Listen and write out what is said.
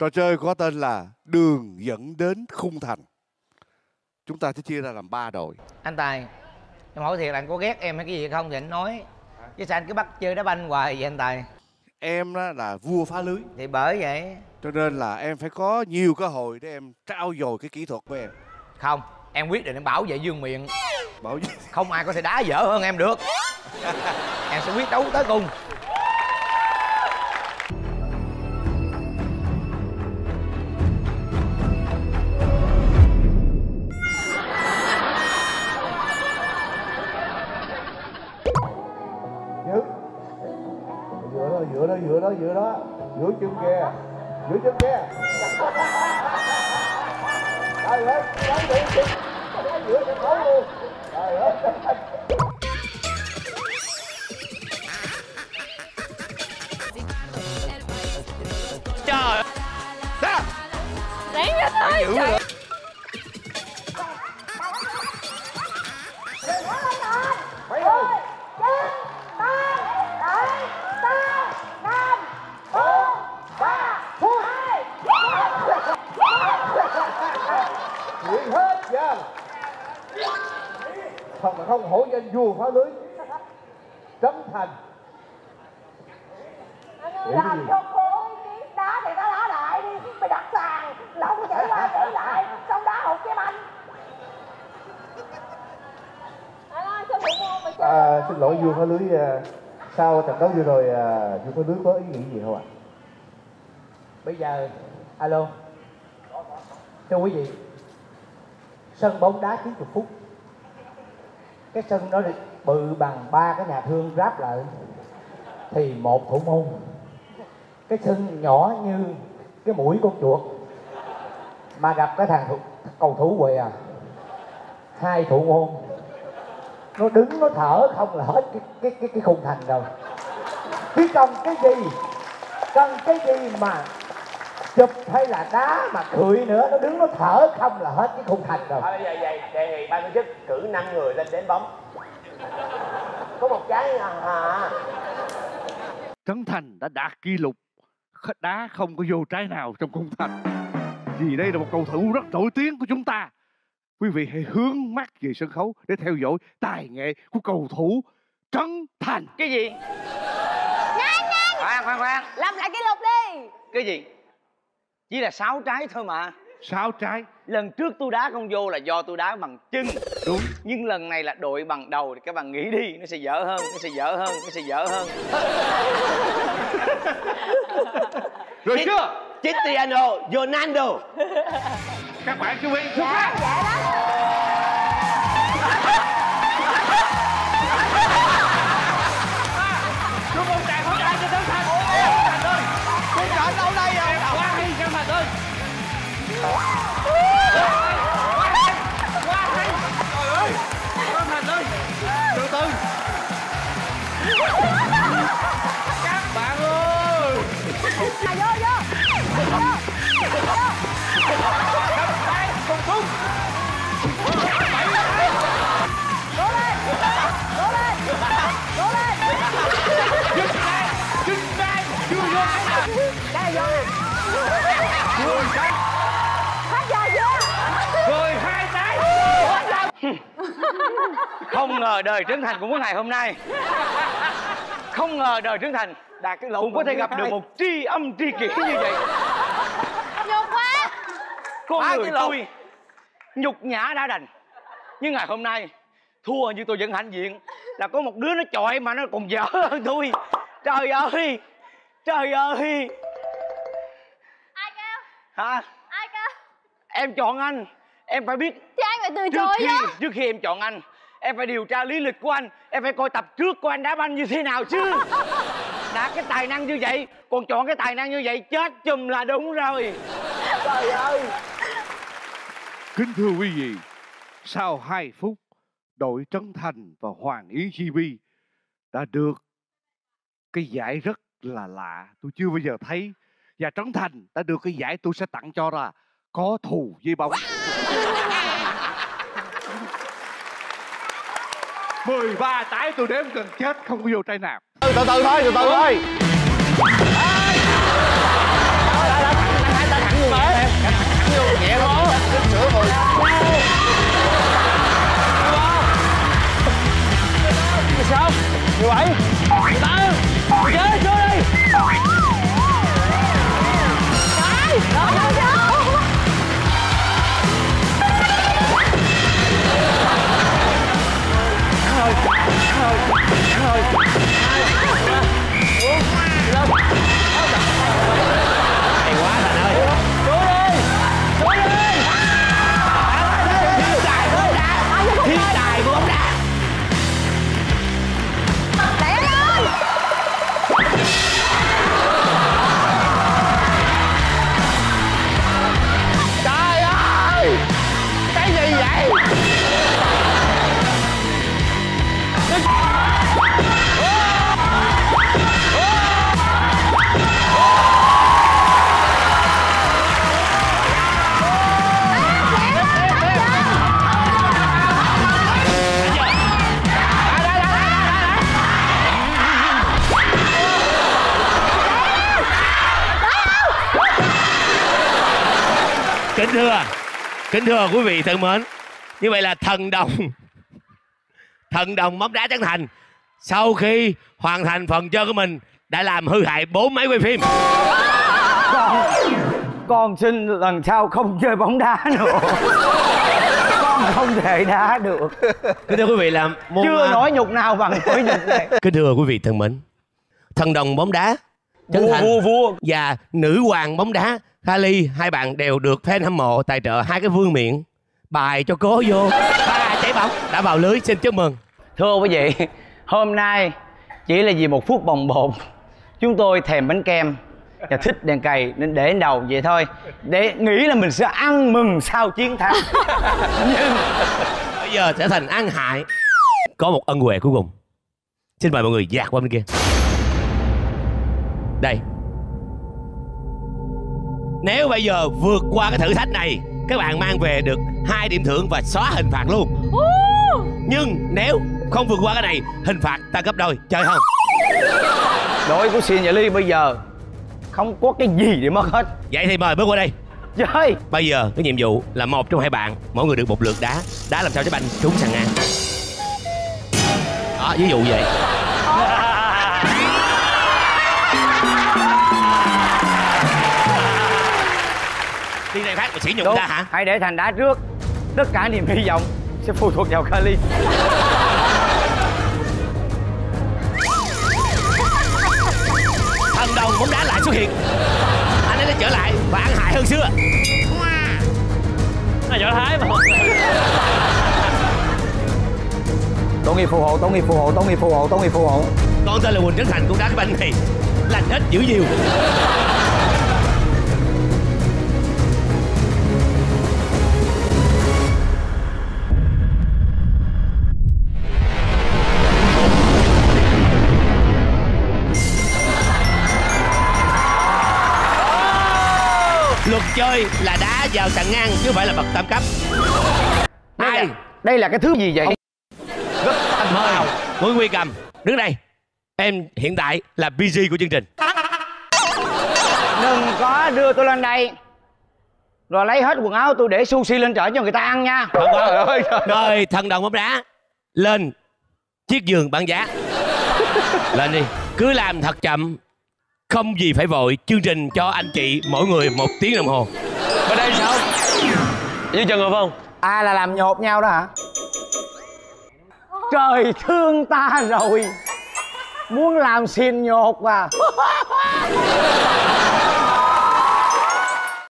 Trò chơi có tên là Đường Dẫn Đến Khung Thành. Chúng ta sẽ chia ra làm 3 đội. Anh Tài, em hỏi thiệt là anh có ghét em hay cái gì không thì anh nói. Chứ sao anh cứ bắt chơi đá banh hoài vậy anh Tài? Em đó là vua phá lưới. Thì bởi vậy. Cho nên là em phải có nhiều cơ hội để em trao dồi cái kỹ thuật của em. Không, em quyết định em bảo vệ vương miện. Bảo vệ? Không ai có thể đá dở hơn em được. Em sẽ quyết đấu tới cùng. Giữa chân kia, giữa chân kia. Rồi hết, đá giữa chân, đá giữa chân khối luôn. Rồi hết. Trời. Ra. Đánh ra thôi. Trời. Không, không hổ danh vua phá lưới Trấn Thành. Làm cho cô ý kiến đá thì ta đá lại đi. Mày đặt sàn, lông chảy qua chảy lại, xong đá hụt với anh. À, xin lỗi vua phá lưới, sau trận đấu vừa rồi vua phá lưới có ý nghĩ gì không ạ? Bây giờ, alo. Thưa quý vị, sân bóng đá 90 phút. Cái sân đó bự bằng 3 cái nhà thương ráp lại thì một thủ môn. Cái sân nhỏ như cái mũi con chuột mà gặp cái thằng cầu thủ quầy à. Hai thủ môn nó đứng nó thở không là hết cái khung thành rồi. Chứ cần cái gì, cần cái gì mà chụp hay là đá mà cười nữa, nó đứng nó thở không là hết cái khung thành rồi. Thôi vậy vậy đề nghị ban tổ chức cử 5 người lên đến bóng. Có một trái à. Trấn Thành đã đạt kỷ lục đá không có vô trái nào trong khung thành. Vì đây là một cầu thủ rất nổi tiếng của chúng ta. Quý vị hãy hướng mắt về sân khấu để theo dõi tài nghệ của cầu thủ Trấn Thành. Cái gì? Nhanh! Khoan! Làm lại kỷ lục đi! Cái gì? Chỉ là 6 trái thôi mà. 6 trái. Lần trước tôi đá không vô là do tôi đá bằng chân. Đúng. Nhưng lần này là đội bằng đầu thì các bạn nghĩ đi, nó sẽ dở hơn, Rồi chưa? Cristiano Ronaldo. Các bạn chú ý xuất phát. Dạ đó. Không ngờ đời Trấn Thành cũng có ngày hôm nay. Không ngờ đời Trấn Thành đạt cái lộn cũng có thể gặp được một tri âm tri kỷ như vậy. Nhục quá. Con người tôi nhục nhã đã đành, nhưng ngày hôm nay thua như tôi vẫn hãnh diện là có một đứa nó chọi mà nó còn dở hơn tôi. Trời ơi, trời ơi. Ai kêu? Hả? Ai kêu? Em chọn anh, em phải biết. Thì ai phải từ chối đó. Trước khi em chọn anh, em phải điều tra lý lịch của anh. Em phải coi tập trước của anh đá banh như thế nào chứ. Đã cái tài năng như vậy, còn chọn cái tài năng như vậy chết chùm là đúng rồi. Trời ơi. Kính thưa quý vị, sau 2 phút, đội Trấn Thành và Hoàng Yến GP đã được cái giải rất là lạ. Tôi chưa bao giờ thấy. Và Trấn Thành đã được cái giải tôi sẽ tặng cho là có thù với bóng. 13 trái tôi đếm gần chết không có vô trái nào. Từ từ thôi. Nhẹ đó. Sửa rồi. Sao? 17. 18. Chơi chơi đi. Đấy, đó đó. Thôi, thôi, thôi. Hay quá Thành ơi. Cố đi. Thiên tài của bóng đá. Lẹ lên. Trời ơi. Cái gì vậy? Kính thưa quý vị thân mến, như vậy là thần đồng bóng đá Trấn Thành sau khi hoàn thành phần chơi của mình đã làm hư hại 4 máy quay phim. Con xin lần sau không chơi bóng đá nữa. Con không thể đá được. Kính thưa quý vị là chưa nói nhục nào bằng cái nhục này. Kính thưa quý vị thân mến, thần đồng bóng đá Trấn Thành và nữ hoàng bóng đá Kali, hai bạn đều được fan hâm mộ tài trợ hai cái vương miện bài cho cố vô. Ba trái bóng đã vào lưới, xin chúc mừng. Thưa quý vị, hôm nay chỉ là vì một phút bồng bột, chúng tôi thèm bánh kem và thích đèn cày nên để đến đầu vậy thôi, để nghĩ là mình sẽ ăn mừng sau chiến thắng. Nhưng bây giờ sẽ thành ăn hại. Có một ân huệ cuối cùng, xin mời mọi người dạt qua bên kia. Đây, nếu bây giờ vượt qua cái thử thách này, các bạn mang về được 2 điểm thưởng và xóa hình phạt luôn. Nhưng nếu không vượt qua cái này, hình phạt tăng gấp đôi, chơi không? Đội của Xin và Ly bây giờ không có cái gì để mất hết. Vậy thì mời bước qua đây. Chơi. Bây giờ cái nhiệm vụ là một trong hai bạn, mỗi người được một lượt đá. Đá làm sao trái banh trúng sàn ngang. Đó, ví dụ vậy. Đi này phát của sỉ nhục ta hả? Hãy để Thành đá trước. Tất cả niềm hy vọng sẽ phụ thuộc vào Kali. Thần đồng bóng đá lại xuất hiện. Anh ấy đã trở lại và ăn hại hơn xưa. Nó võ thái mà. Tổ nghiệp phù hộ. Con tên là Quỳnh Trấn Thành cũng đá cái banh này. Lành hết dữ nhiều. Luật chơi là đá vào sàn ngang chứ không phải là bậc tam cấp. Đây là cái thứ gì vậy? Rất thành mời Nguyễn Huy Cầm đứng đây. Em hiện tại là PG của chương trình. Đừng có đưa tôi lên đây rồi lấy hết quần áo tôi để sushi lên trở cho người ta ăn nha. Rồi thần đồng bóng đá lên chiếc giường băng giá. Lên đi, cứ làm thật chậm. Không gì phải vội, chương trình cho anh chị mỗi người 1 tiếng đồng hồ. Bên đây sao? Như Trần Hợp không? À là làm nhột nhau đó hả? Trời thương ta rồi. Muốn làm xin nhột mà.